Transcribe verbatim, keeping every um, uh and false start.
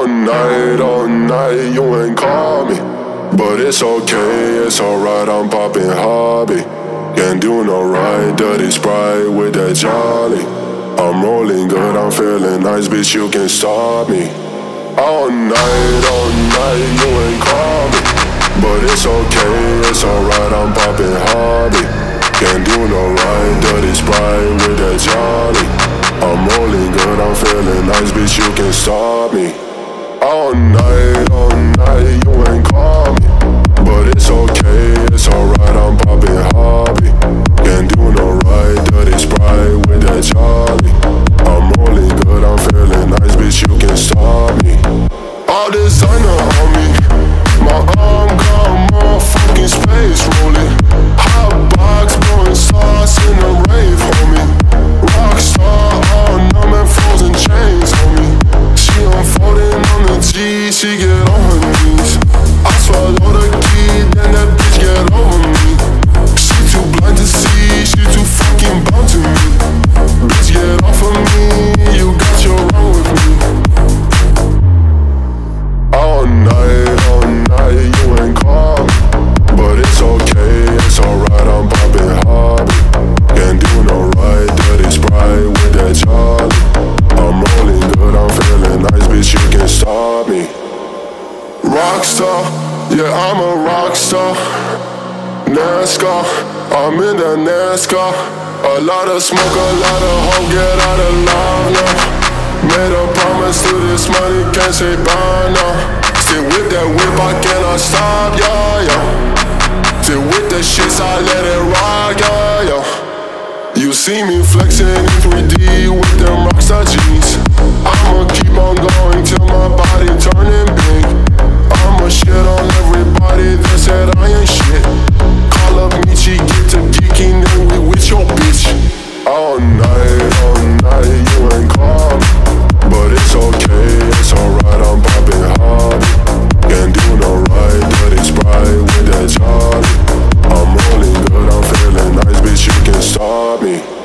all night, all night, you ain't call me. But it's okay, it's alright, I'm poppin' hobby. Can't do no right, dirty Sprite with that jolly. I'm rolling good, I'm feeling nice, bitch, you can't stop me. All night, all night, you ain't call me. But it's okay, it's alright, I'm poppin' hobby. Can't do no right, dirty Sprite with that jolly. I'm rolling good, I'm feeling nice, bitch, you can't stop me. All night, all night, you ain't call me. But it's okay, it's alright, I'm popping hobby. Can't do no right, dirty Sprite with that jolly. I'm rolling good, I'm feeling nice, bitch, you can't stop me. All designer on me, my arm got more fucking space rolling. Hot box, blowing sauce in the rave, homie. Rockstar, all numb and frozen chains on me. She unfolding on the G, she get on her knees. I swallow the key, then that bitch get over me. She too blind to see, she too fucking bound to me. Bitch get off of me, you got your wrong with me. All night, all night, you ain't calm. But it's okay, it's alright, I'm popping hobby. Can't do no right, dirty Sprite with that jolly. I'm rolling good, I'm feeling nice, bitch, you can't stop me. Rockstar, yeah, I'm a rockstar. NASCAR, I'm in the NASCAR. A lot of smoke, a lot of hope, get out of line now. Made a promise to this money, can't say bye now. Still with that whip, I cannot stop, yeah, yeah. Still with the shits, I let it rock, yeah, yeah. You see me flexing in three D with them rockstar jeans. I'ma keep on going till my body turning big. I'ma shit on everybody that said I ain't shit. Call up Michi, get to geeking, then we with your bitch. All night, all night, you ain't calm. But it's okay, it's alright, I'm popping hard. Can't do no right, dirty Sprite with that jolly. I'm rolling good, I'm feeling nice, bitch, you can't stop me.